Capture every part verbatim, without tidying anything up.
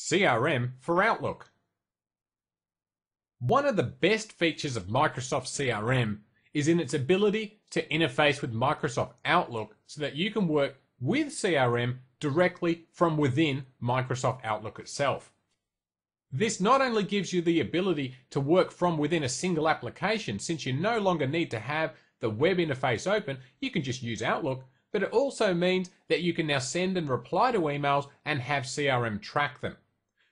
C R M for Outlook. One of the best features of Microsoft C R M is in its ability to interface with Microsoft Outlook so that you can work with C R M directly from within Microsoft Outlook itself. This not only gives you the ability to work from within a single application, since you no longer need to have the web interface open, you can just use Outlook, but it also means that you can now send and reply to emails and have C R M track them.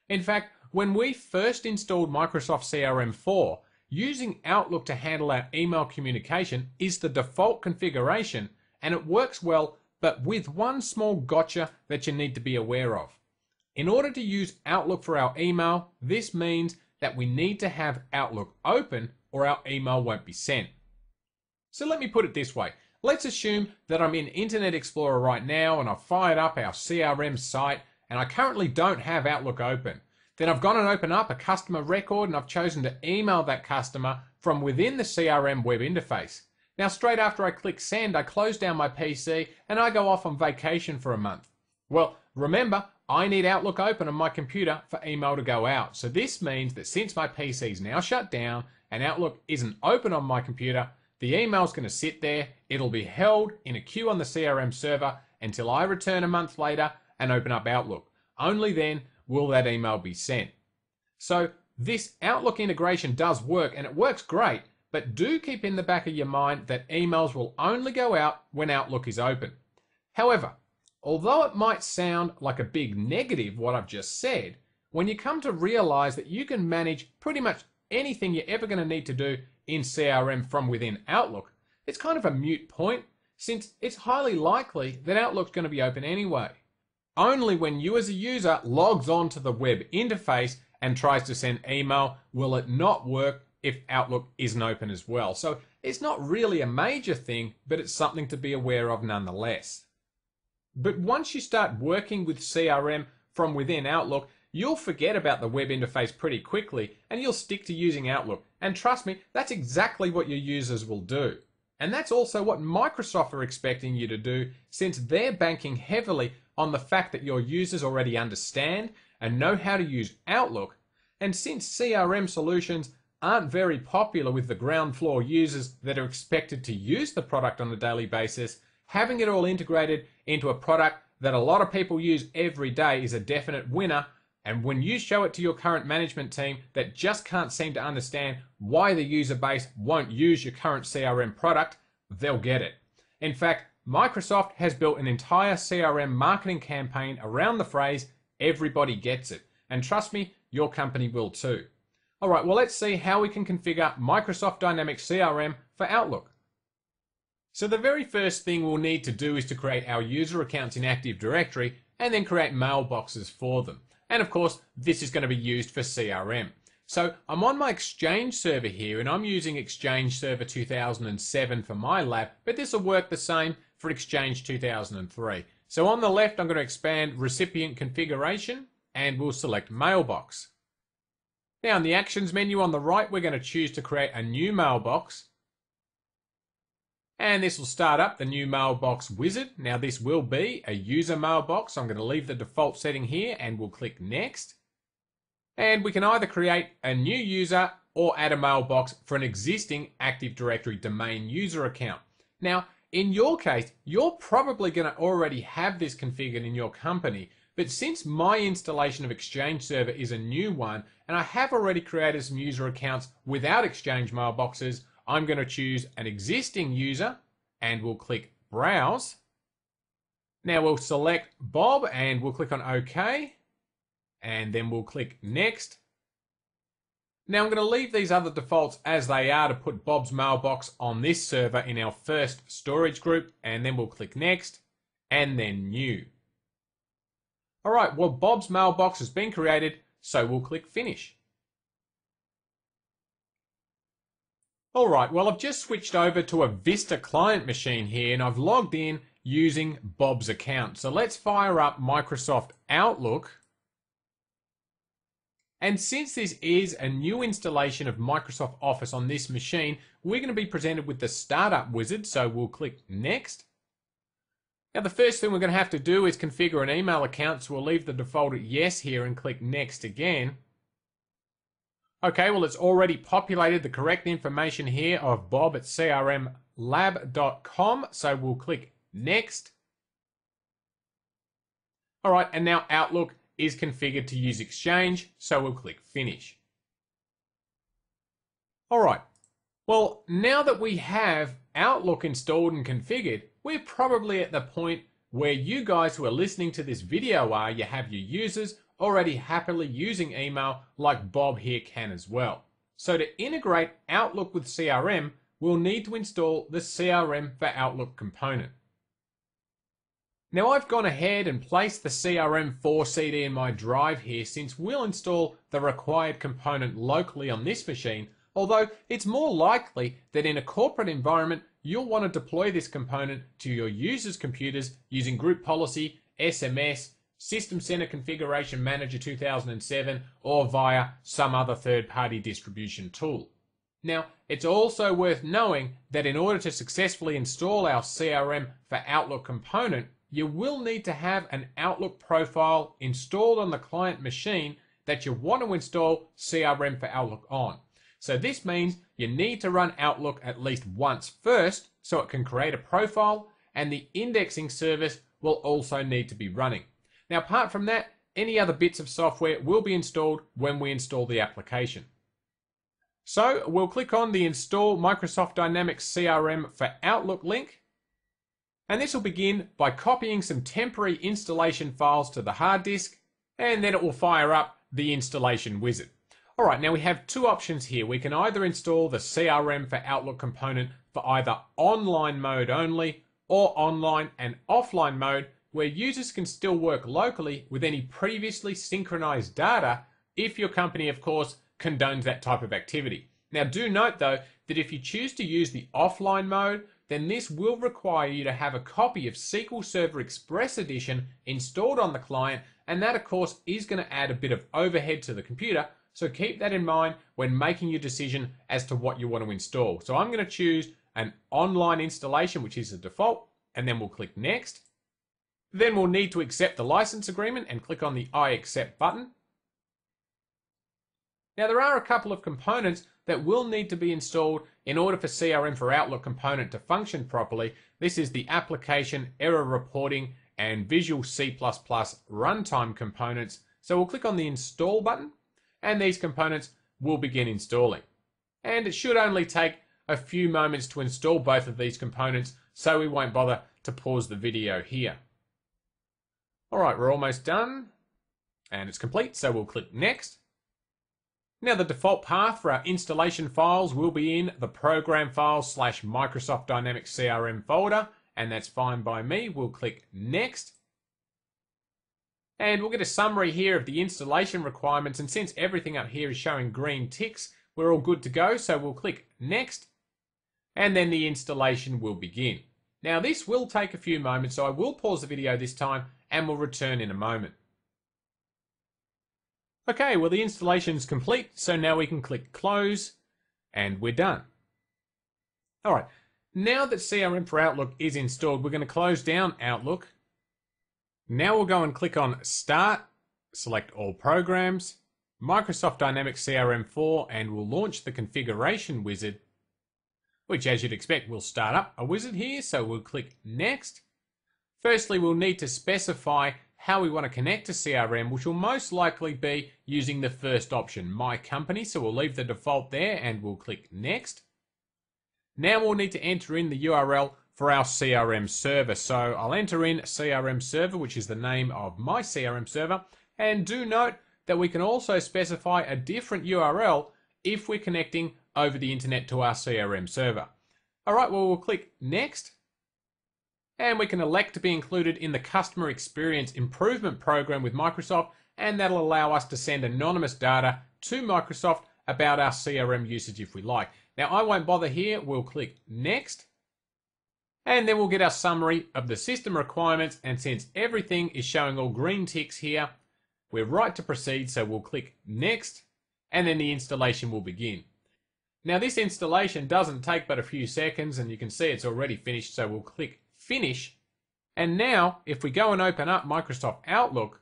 In fact, when we first installed Microsoft C R M four, using Outlook to handle our email communication is the default configuration, and it works well, but with one small gotcha that you need to be aware of. In order to use Outlook for our email, this means that we need to have Outlook open or our email won't be sent. So let me put it this way. Let's assume that I'm in Internet Explorer right now and I've fired up our C R M site and I currently don't have Outlook open. Then I've gone and opened up a customer record and I've chosen to email that customer from within the C R M web interface. Now straight after I click send, I close down my P C and I go off on vacation for a month. Well, remember, I need Outlook open on my computer for email to go out. So this means that since my P C is now shut down and Outlook isn't open on my computer, the email's going to sit there, it'll be held in a queue on the C R M server until I return a month later and open up Outlook. Only then will that email be sent. So this Outlook integration does work and it works great, but do keep in the back of your mind that emails will only go out when Outlook is open. However, although it might sound like a big negative what I've just said, when you come to realize that you can manage pretty much anything you're ever going to need to do in C R M from within Outlook, it's kind of a moot point since it's highly likely that Outlook's going to be open anyway. Only when you as a user logs on to the web interface and tries to send email will it not work if Outlook isn't open as well. So it's not really a major thing, but it's something to be aware of nonetheless. But once you start working with C R M from within Outlook, you'll forget about the web interface pretty quickly and you'll stick to using Outlook. And trust me, that's exactly what your users will do. And that's also what Microsoft are expecting you to do, since they're banking heavily on the fact that your users already understand and know how to use Outlook. And since C R M solutions aren't very popular with the ground floor users that are expected to use the product on a daily basis, having it all integrated into a product that a lot of people use every day is a definite winner. And when you show it to your current management team that just can't seem to understand why the user base won't use your current C R M product, they'll get it. In fact, Microsoft has built an entire C R M marketing campaign around the phrase, everybody gets it. And trust me, your company will too. All right, well, let's see how we can configure Microsoft Dynamics C R M for Outlook. So the very first thing we'll need to do is to create our user accounts in Active Directory and then create mailboxes for them. And of course, this is going to be used for C R M. So I'm on my Exchange server here and I'm using Exchange Server two thousand seven for my lab, but this will work the same for Exchange two thousand three. So on the left, I'm going to expand recipient configuration and we'll select mailbox. Now in the actions menu on the right, we're going to choose to create a new mailbox. And this will start up the new mailbox wizard. Now this will be a user mailbox. So I'm going to leave the default setting here and we'll click next. And we can either create a new user or add a mailbox for an existing Active Directory domain user account. Now, in your case, you're probably going to already have this configured in your company, but since my installation of Exchange Server is a new one, and I have already created some user accounts without Exchange mailboxes, I'm going to choose an existing user and we'll click Browse. Now we'll select Bob and we'll click on OK, and then we'll click Next. Now I'm going to leave these other defaults as they are to put Bob's mailbox on this server in our first storage group, and then we'll click next and then new. All right, well, Bob's mailbox has been created, so we'll click finish. All right, well, I've just switched over to a Vista client machine here and I've logged in using Bob's account. So let's fire up Microsoft Outlook. And since this is a new installation of Microsoft Office on this machine, we're going to be presented with the startup wizard, so we'll click next. Now the first thing we're going to have to do is configure an email account, so we'll leave the default at yes here and click next again. Okay, well it's already populated the correct information here of Bob at C R M lab dot com, so we'll click next. Alright, and now Outlook is configured to use Exchange, so we'll click finish. Alright, well now that we have Outlook installed and configured, we're probably at the point where you guys who are listening to this video are. You have your users already happily using email like Bob here can as well. So to integrate Outlook with C R M, we'll need to install the C R M for Outlook component. Now I've gone ahead and placed the C R M four C D in my drive here, since we'll install the required component locally on this machine, although it's more likely that in a corporate environment you'll want to deploy this component to your users' computers using Group Policy, S M S, System Center Configuration Manager two thousand seven, or via some other third-party distribution tool. Now, it's also worth knowing that in order to successfully install our C R M for Outlook component, you will need to have an Outlook profile installed on the client machine that you want to install C R M for Outlook on. So this means you need to run Outlook at least once first so it can create a profile, and the indexing service will also need to be running. Now apart from that, any other bits of software will be installed when we install the application. So we'll click on the Install Microsoft Dynamics C R M for Outlook link, and this will begin by copying some temporary installation files to the hard disk, and then it will fire up the installation wizard. Alright, now we have two options here. We can either install the C R M for Outlook component for either online mode only, or online and offline mode, where users can still work locally with any previously synchronized data, if your company, of course, condones that type of activity. Now do note though, that if you choose to use the offline mode, then this will require you to have a copy of S Q L Server Express Edition installed on the client, and that of course is going to add a bit of overhead to the computer. So keep that in mind when making your decision as to what you want to install. So I'm going to choose an online installation, which is the default, and then we'll click next. Then we'll need to accept the license agreement and click on the I accept button. Now there are a couple of components that will need to be installed in order for C R M for Outlook component to function properly. This is the Application Error Reporting and Visual C plus plus runtime components. So we'll click on the install button, and these components will begin installing. And it should only take a few moments to install both of these components, so we won't bother to pause the video here. Alright, we're almost done, and it's complete, so we'll click next. Now the default path for our installation files will be in the program files slash Microsoft Dynamics C R M folder, and that's fine by me. We'll click next. And we'll get a summary here of the installation requirements, and since everything up here is showing green ticks, we're all good to go, so we'll click next, and then the installation will begin. Now this will take a few moments, so I will pause the video this time and we'll return in a moment. Okay, well the installation is complete, so now we can click close and we're done. Alright, now that C R M for Outlook is installed, we're going to close down Outlook. Now we'll go and click on Start, select All Programs, Microsoft Dynamics C R M four, and we'll launch the configuration wizard, which as you'd expect will start up a wizard here, so we'll click Next. Firstly, we'll need to specify how we want to connect to C R M, which will most likely be using the first option, My Company, so we'll leave the default there and we'll click Next. Now we'll need to enter in the U R L for our C R M server. So I'll enter in C R M server, which is the name of my C R M server, and do note that we can also specify a different U R L if we're connecting over the internet to our C R M server. Alright, well we'll click next, and we can elect to be included in the Customer Experience Improvement Program with Microsoft, and that'll allow us to send anonymous data to Microsoft about our C R M usage if we like. Now I won't bother here, we'll click next. And then we'll get our summary of the system requirements, and since everything is showing all green ticks here, we're right to proceed, so we'll click next, and then the installation will begin. Now this installation doesn't take but a few seconds, and you can see it's already finished, so we'll click finish, And now, if we go and open up Microsoft Outlook,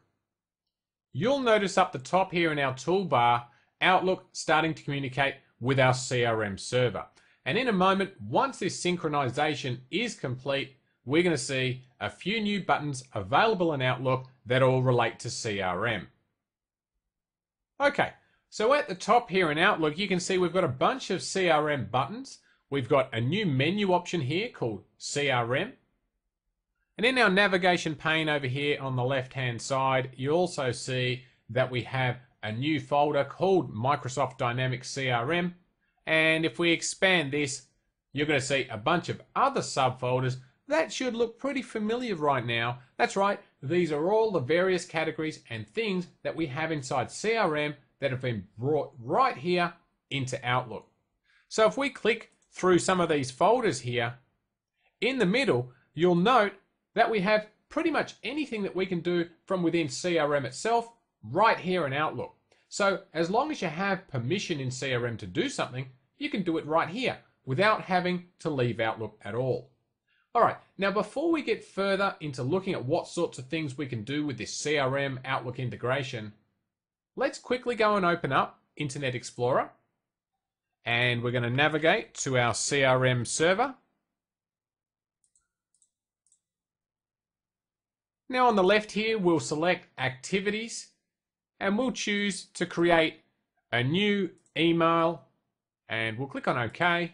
you'll notice up the top here in our toolbar, Outlook starting to communicate with our C R M server. And in a moment, once this synchronization is complete, we're going to see a few new buttons available in Outlook that all relate to C R M. Okay, so at the top here in Outlook, you can see we've got a bunch of C R M buttons. We've got a new menu option here called C R M. And in our navigation pane over here on the left-hand side, you also see that we have a new folder called Microsoft Dynamics C R M. And if we expand this, you're going to see a bunch of other subfolders that should look pretty familiar right now. That's right, these are all the various categories and things that we have inside C R M that have been brought right here into Outlook. So if we click through some of these folders here, in the middle, you'll note that we have pretty much anything that we can do from within C R M itself right here in Outlook. So as long as you have permission in C R M to do something, you can do it right here without having to leave Outlook at all. All right, now before we get further into looking at what sorts of things we can do with this C R M Outlook integration, let's quickly go and open up Internet Explorer. And we're going to navigate to our C R M server. Now on the left here, we'll select Activities, and we'll choose to create a new email, and we'll click on OK.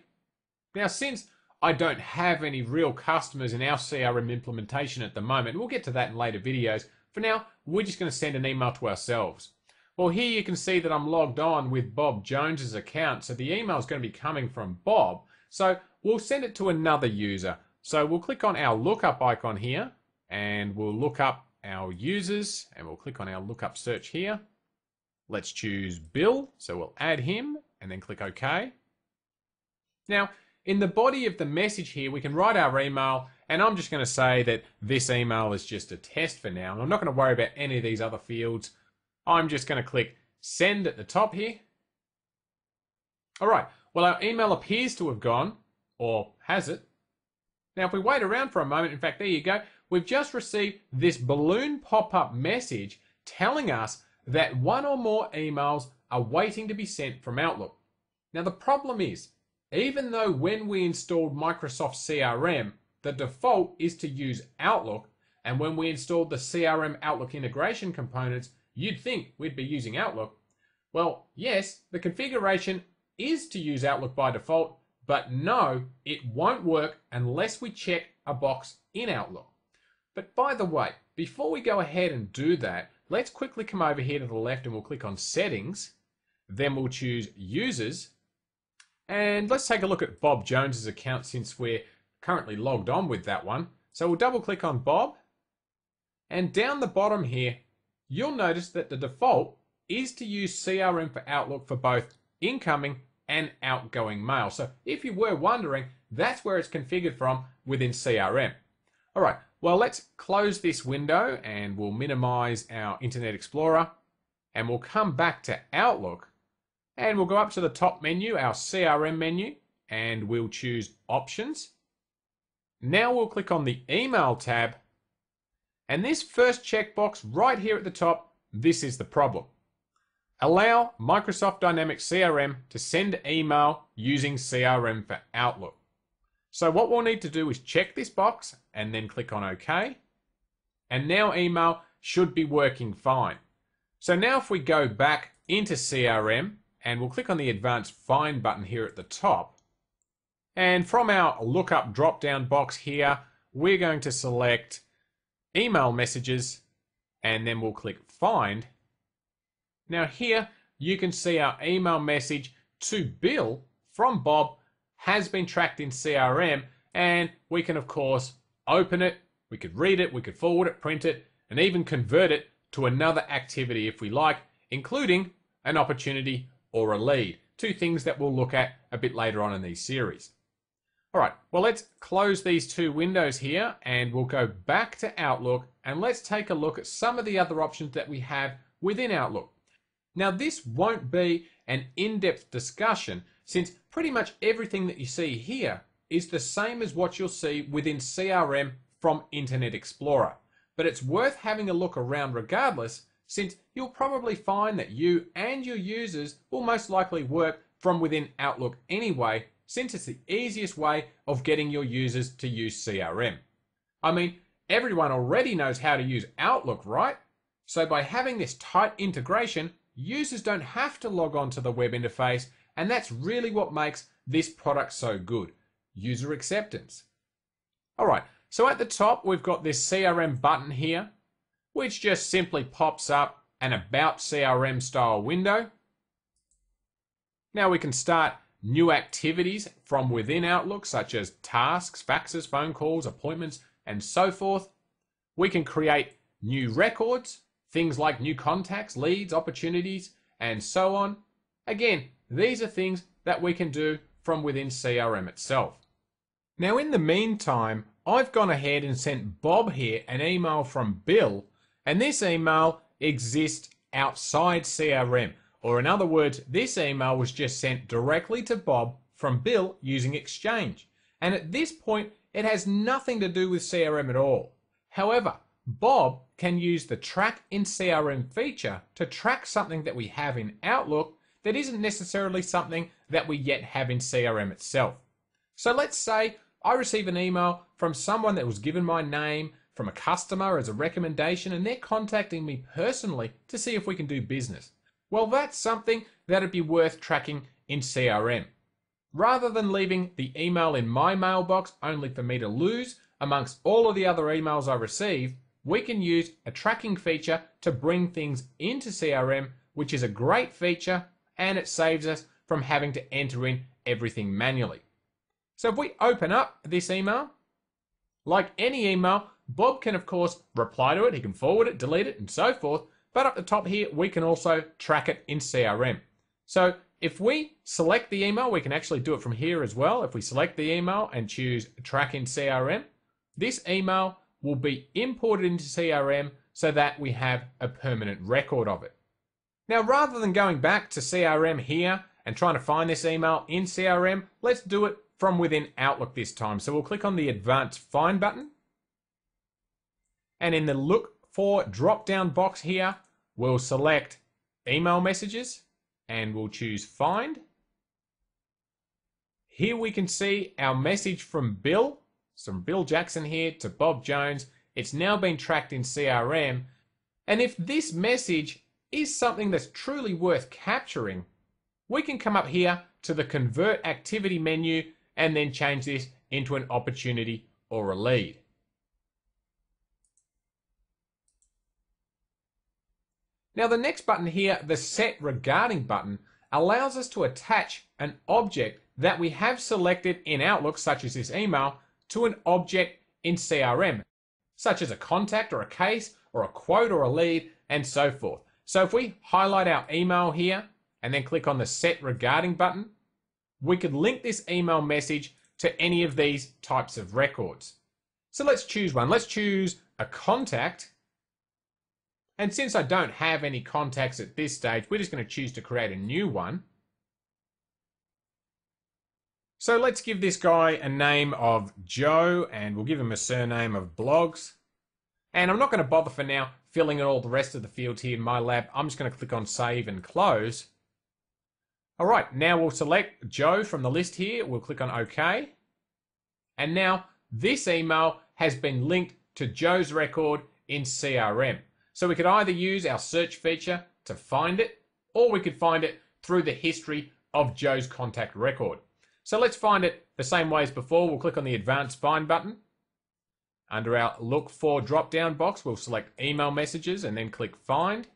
Now, since I don't have any real customers in our C R M implementation at the moment, we'll get to that in later videos. For now, we're just going to send an email to ourselves. Well, here you can see that I'm logged on with Bob Jones's account, so the email is going to be coming from Bob. So we'll send it to another user. So we'll click on our lookup icon here, and we'll look up our users, and we'll click on our lookup search here. Let's choose Bill, so we'll add him, and then click OK. Now, in the body of the message here, we can write our email, and I'm just going to say that this email is just a test for now, and I'm not going to worry about any of these other fields. I'm just going to click Send at the top here. All right, well, our email appears to have gone, or has it? Now, if we wait around for a moment, in fact, there you go, we've just received this balloon pop-up message telling us that one or more emails are waiting to be sent from Outlook. Now the problem is, even though when we installed Microsoft C R M, the default is to use Outlook, and when we installed the C R M Outlook integration components, you'd think we'd be using Outlook. Well, yes, the configuration is to use Outlook by default, but no, it won't work unless we check a box in Outlook. But by the way, before we go ahead and do that, let's quickly come over here to the left and we'll click on Settings. Then we'll choose Users. And let's take a look at Bob Jones's account since we're currently logged on with that one. So we'll double click on Bob. And down the bottom here, you'll notice that the default is to use C R M for Outlook for both incoming and outgoing mail. So if you were wondering, that's where it's configured from within C R M. All right. Well, let's close this window and we'll minimize our Internet Explorer and we'll come back to Outlook and we'll go up to the top menu, our C R M menu, and we'll choose Options. Now we'll click on the Email tab and this first checkbox right here at the top, this is the problem. Allow Microsoft Dynamics C R M to send email using C R M for Outlook. So what we'll need to do is check this box and then click on OK. And now email should be working fine. So now if we go back into C R M and we'll click on the Advanced Find button here at the top. And from our lookup drop-down box here, we're going to select Email Messages and then we'll click Find. Now here you can see our email message to Bill from Bob has been tracked in C R M, and we can of course open it, we could read it, we could forward it, print it, and even convert it to another activity if we like, including an opportunity or a lead, two things that we'll look at a bit later on in these series. All right, well let's close these two windows here and we'll go back to Outlook and let's take a look at some of the other options that we have within Outlook. Now this won't be an in-depth discussion since pretty much everything that you see here is the same as what you'll see within C R M from Internet Explorer, but it's worth having a look around regardless, since you'll probably find that you and your users will most likely work from within Outlook anyway, since it's the easiest way of getting your users to use C R M. I mean, everyone already knows how to use Outlook, right? So by having this tight integration, users don't have to log on to the web interface, and that's really what makes this product so good. User acceptance. All right, so at the top we've got this C R M button here, which just simply pops up an About C R M style window. Now we can start new activities from within Outlook, such as tasks, faxes, phone calls, appointments, and so forth. We can create new records, things like new contacts, leads, opportunities, and so on. Again, these are things that we can do from within C R M itself. Now, in the meantime, I've gone ahead and sent Bob here an email from Bill, and this email exists outside C R M. Or in other words, this email was just sent directly to Bob from Bill using Exchange. And at this point, it has nothing to do with C R M at all. However, Bob can use the Track in C R M feature to track something that we have in Outlook that isn't necessarily something that we yet have in C R M itself. So let's say I receive an email from someone that was given my name from a customer as a recommendation, and they're contacting me personally to see if we can do business. Well, that's something that'd be worth tracking in C R M. Rather than leaving the email in my mailbox only for me to lose amongst all of the other emails I receive, we can use a tracking feature to bring things into C R M, which is a great feature, and it saves us from having to enter in everything manually. So if we open up this email, like any email, Bob can of course reply to it, he can forward it, delete it, and so forth. But up the top here, we can also track it in C R M. So if we select the email, we can actually do it from here as well. If we select the email and choose Track in C R M, this email will be imported into C R M so that we have a permanent record of it. Now, rather than going back to C R M here and trying to find this email in C R M, let's do it from within Outlook this time. So we'll click on the Advanced Find button, and in the Look For drop-down box here, we'll select Email Messages, and we'll choose Find. Here we can see our message from Bill, from Bill Jackson here to Bob Jones. It's now been tracked in C R M, and if this message is something that's truly worth capturing, we can come up here to the Convert Activity menu and then change this into an opportunity or a lead. Now the next button here, the Set Regarding button, allows us to attach an object that we have selected in Outlook, such as this email, to an object in C R M, such as a contact or a case or a quote or a lead and so forth. So if we highlight our email here and then click on the Set Regarding button, we could link this email message to any of these types of records. So let's choose one. Let's choose a contact. And since I don't have any contacts at this stage, we're just going to choose to create a new one. So let's give this guy a name of Joe, and we'll give him a surname of Blogs. And I'm not going to bother for now filling in all the rest of the fields here in my lab. I'm just going to click on Save and Close. All right, now we'll select Joe from the list here. We'll click on OK. And now this email has been linked to Joe's record in C R M. So we could either use our search feature to find it, or we could find it through the history of Joe's contact record. So let's find it the same way as before. We'll click on the Advanced Find button. Under our Look For drop-down box, we'll select Email Messages and then click Find.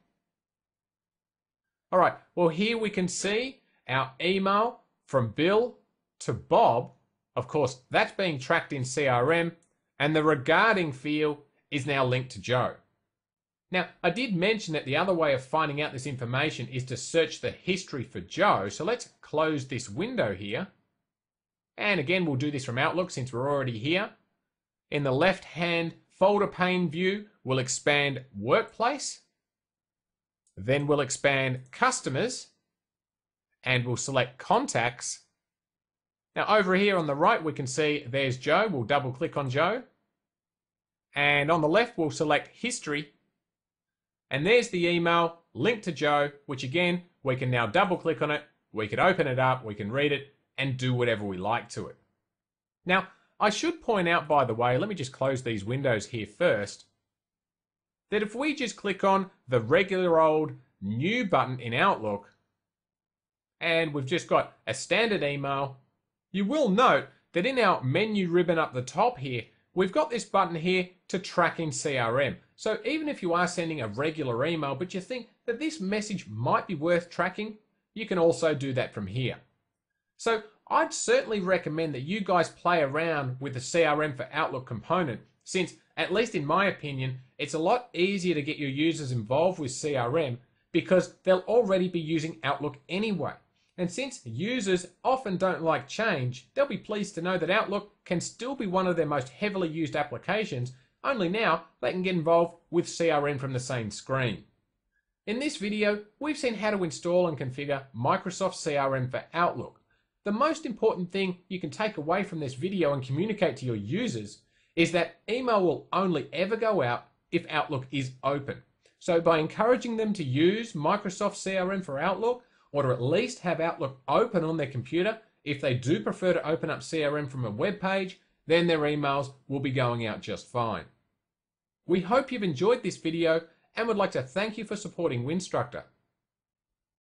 All right, well here we can see our email from Bill to Bob. Of course, that's being tracked in C R M, and the Regarding field is now linked to Joe. Now, I did mention that the other way of finding out this information is to search the history for Joe. So let's close this window here. And again, we'll do this from Outlook since we're already here. In the left-hand folder pane view, we'll expand Workplace. Then we'll expand Customers. And we'll select Contacts. Now, over here on the right, we can see there's Joe. We'll double-click on Joe. and on the left we'll select history, and there's the email linked to Joe, which again we can now double click on it, we can open it up, we can read it and do whatever we like to it. Now I should point out, by the way, let me just close these windows here first, that if we just click on the regular old new button in Outlook and we've just got a standard email, you will note that in our menu ribbon up the top here, we've got this button here to track in C R M. So even if you are sending a regular email, but you think that this message might be worth tracking, you can also do that from here. So I'd certainly recommend that you guys play around with the C R M for Outlook component, since, at least in my opinion, it's a lot easier to get your users involved with C R M because they'll already be using Outlook anyway. And since users often don't like change, they'll be pleased to know that Outlook can still be one of their most heavily used applications, only now they can get involved with C R M from the same screen. In this video, we've seen how to install and configure Microsoft C R M for Outlook. The most important thing you can take away from this video and communicate to your users is that email will only ever go out if Outlook is open. So by encouraging them to use Microsoft C R M for Outlook, or to at least have Outlook open on their computer, if they do prefer to open up C R M from a web page, then their emails will be going out just fine. We hope you've enjoyed this video and would like to thank you for supporting Winstructor.